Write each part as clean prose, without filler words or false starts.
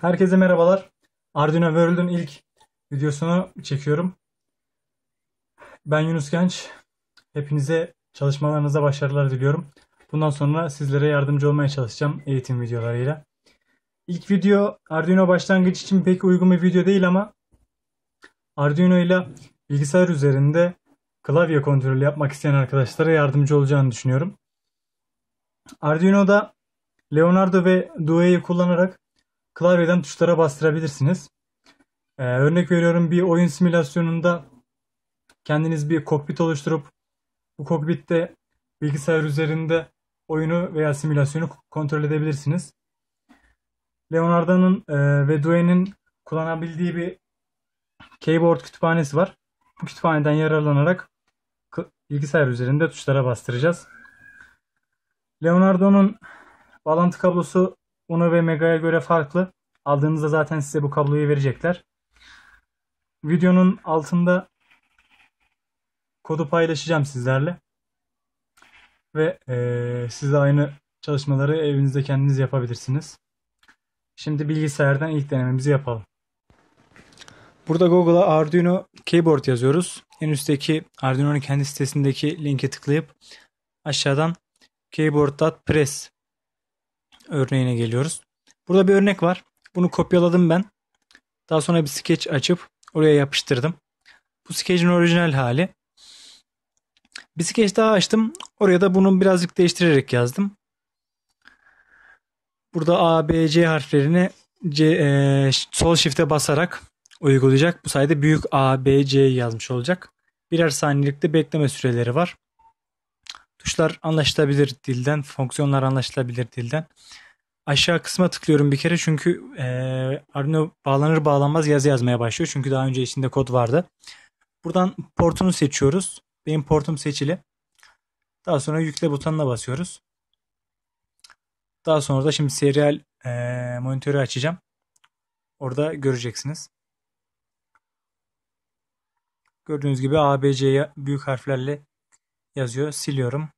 Herkese merhabalar. Arduino World'ün ilk videosunu çekiyorum. Ben Yunus Genç. Hepinize çalışmalarınıza başarılar diliyorum. Bundan sonra sizlere yardımcı olmaya çalışacağım eğitim videolarıyla. İlk video Arduino başlangıç için pek uygun bir video değil ama Arduino ile bilgisayar üzerinde klavye kontrolü yapmak isteyen arkadaşlara yardımcı olacağını düşünüyorum. Arduino'da Leonardo ve Duo'yu kullanarak klavyeden tuşlara bastırabilirsiniz. Örnek veriyorum, bir oyun simülasyonunda kendiniz bir kokpit oluşturup bu kokpitte bilgisayar üzerinde oyunu veya simülasyonu kontrol edebilirsiniz. Leonardo'nun ve Duo'nun kullanabildiği bir Keyboard kütüphanesi var. Bu kütüphaneden yararlanarak bilgisayar üzerinde tuşlara bastıracağız. Leonardo'nun bağlantı kablosu Uno ve Mega'ya göre farklı. Aldığınızda zaten size bu kabloyu verecekler. Videonun altında kodu paylaşacağım sizlerle. Ve siz de aynı çalışmaları evinizde kendiniz yapabilirsiniz. Şimdi bilgisayardan ilk denememizi yapalım. Burada Google'a Arduino Keyboard yazıyoruz. En üstteki Arduino'nun kendi sitesindeki linke tıklayıp aşağıdan Keyboard.press örneğine geliyoruz. Burada bir örnek var. Bunu kopyaladım ben. Daha sonra bir sketch açıp oraya yapıştırdım. Bu sketch'in orijinal hali. Bir sketch daha açtım. Oraya da bunu birazcık değiştirerek yazdım. Burada A, B, C harflerini sol shift'e basarak uygulayacak. Bu sayede büyük A, B, C'yi yazmış olacak. Birer saniyelikte bekleme süreleri var. Tuşlar anlaşılabilir dilden, fonksiyonlar anlaşılabilir dilden. Aşağı kısma tıklıyorum bir kere çünkü Arduino bağlanır bağlanmaz yazı yazmaya başlıyor. Çünkü daha önce içinde kod vardı. Buradan portunu seçiyoruz. Benim portum seçili. Daha sonra yükle butonuna basıyoruz. Daha sonra da şimdi serial monitörü açacağım. Orada göreceksiniz. Gördüğünüz gibi ABC'ye büyük harflerle yazıyor. Siliyorum.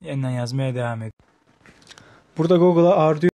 Yeniden yazmaya devam ediyorum. Burada Google'a Arduino